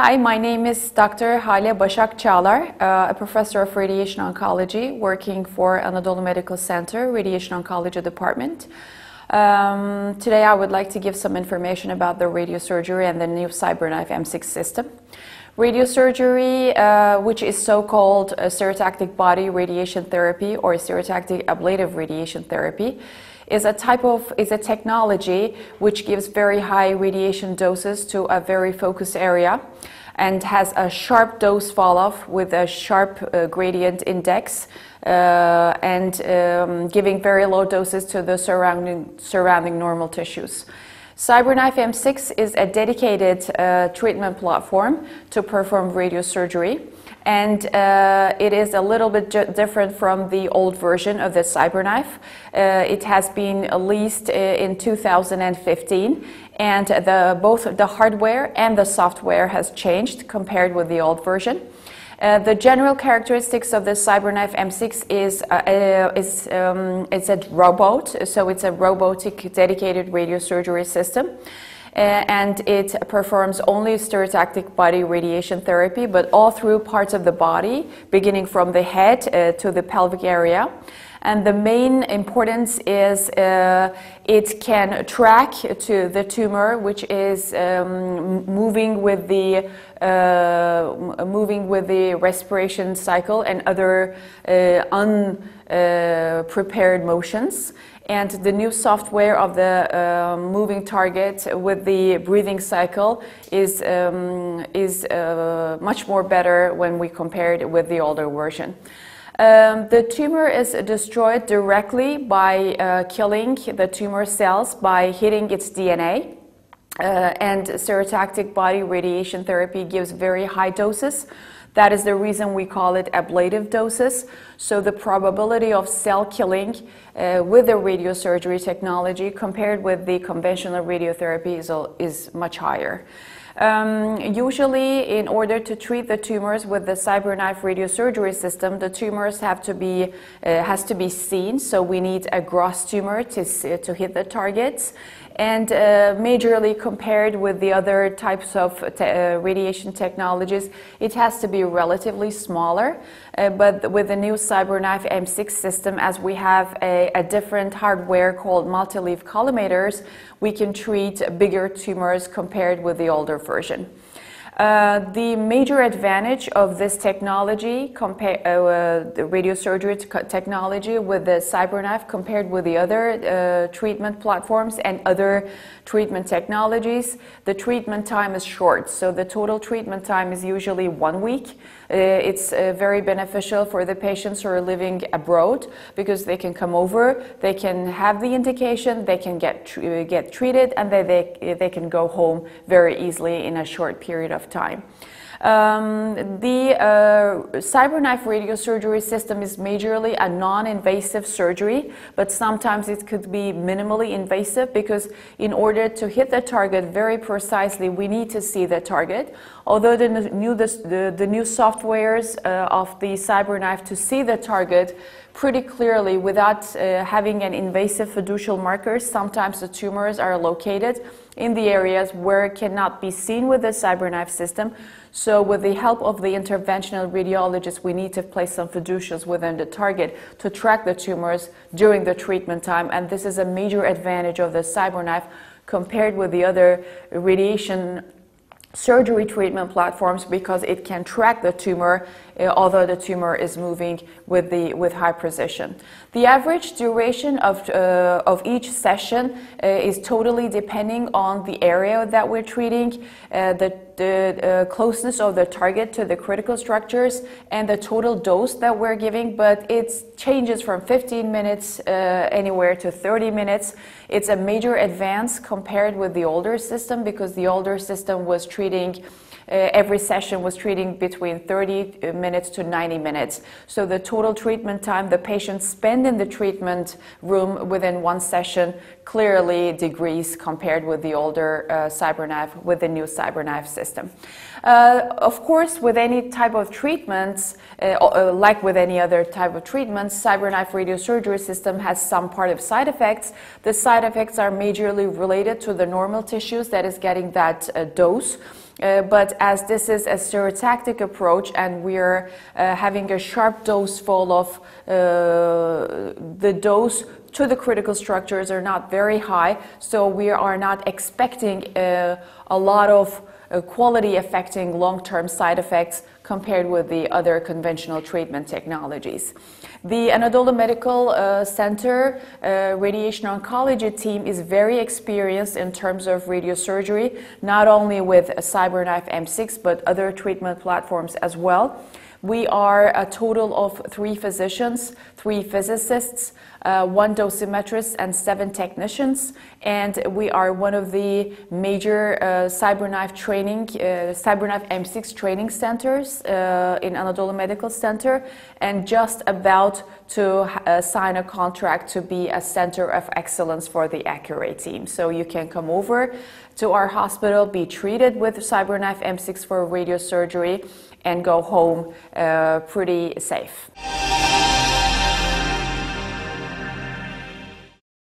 Hi, my name is Dr. Hale Başak Çağlar, a professor of radiation oncology working for Anadolu Medical Center, Radiation Oncology Department. Today I would like to give some information about the radiosurgery and the new CyberKnife M6 system. Radiosurgery, which is so-called stereotactic body radiation therapy or stereotactic ablative radiation therapy, is a technology which gives very high radiation doses to a very focused area and has a sharp dose fall-off with a sharp gradient index and giving very low doses to the surrounding normal tissues. CyberKnife M6 is a dedicated treatment platform to perform radiosurgery, and it is a little bit different from the old version of the CyberKnife. It has been released in 2015, and both the hardware and the software has changed compared with the old version. The general characteristics of the CyberKnife M6 is a robot, so it's a robotic dedicated radiosurgery system, and it performs only stereotactic body radiation therapy, but all through parts of the body, beginning from the head to the pelvic area. And the main importance is it can track to the tumor, which is moving with the respiration cycle and other unprepared motions. And the new software of the moving target with the breathing cycle is much more better when we compare it with the older version. The tumor is destroyed directly by killing the tumor cells by hitting its DNA, and stereotactic body radiation therapy gives very high doses. That is the reason we call it ablative doses. So the probability of cell killing with the radiosurgery technology compared with the conventional radiotherapy is much higher. Usually, in order to treat the tumors with the CyberKnife radiosurgery system, the tumors has to be seen. So we need a gross tumor to hit the targets, and majorly compared with the other types of radiation technologies, it has to be relatively smaller. But with the new CyberKnife M6 system, as we have a different hardware called multi-leaf collimators, we can treat bigger tumors compared with the older version. The major advantage of this technology, the radiosurgery technology with the CyberKnife compared with the other treatment platforms and other treatment technologies, the treatment time is short. So the total treatment time is usually 1 week. It's very beneficial for the patients who are living abroad, because they can come over, they can have the indication, they can get treated, and they can go home very easily in a short period of time. The CyberKnife radiosurgery system is majorly a non-invasive surgery, but sometimes it could be minimally invasive, because in order to hit the target very precisely, we need to see the target. Although the new softwares of the CyberKnife to see the target pretty clearly without having an invasive fiducial marker, sometimes the tumors are located in the areas where it cannot be seen with the CyberKnife system. So with the help of the interventional radiologist, we need to place some fiducials within the target to track the tumors during the treatment time, and this is a major advantage of the CyberKnife compared with the other radiation surgery treatment platforms, because it can track the tumor although the tumor is moving with high precision. The average duration of each session is totally depending on the area that we're treating, the closeness of the target to the critical structures, and the total dose that we're giving, but it changes from 15 minutes anywhere to 30 minutes. It's a major advance compared with the older system, because the older system was treating every session was treating between 30 minutes to 90 minutes. So the total treatment time the patients spend in the treatment room within one session clearly decreases compared with the older CyberKnife with the new CyberKnife system. system. Of course, with any type of treatments, like with any other type of treatments, CyberKnife radiosurgery system has some part of side effects. The side effects are majorly related to the normal tissues that is getting that dose. But as this is a stereotactic approach and we're having a sharp dose fall off, the dose to the critical structures are not very high, so we are not expecting a lot of quality affecting long-term side effects compared with the other conventional treatment technologies. The Anadolu Medical Center radiation oncology team is very experienced in terms of radiosurgery, not only with CyberKnife M6 but other treatment platforms as well. We are a total of 3 physicians, 3 physicists, 1 dosimetrist and 7 technicians, and we are one of the major CyberKnife M6 training centers in Anadolu Medical Center, and just about to sign a contract to be a center of excellence for the Accuray team. So you can come over to our hospital, be treated with CyberKnife M6 for radiosurgery, and go home pretty safe.